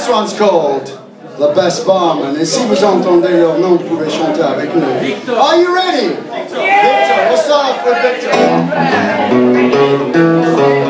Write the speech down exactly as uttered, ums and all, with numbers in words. This one's called The Best Barman. Et si vous entendez leur nom, vous pouvez chanter avec nous. Victor. Are you ready? Victor. Victor. We'll start off with Victor.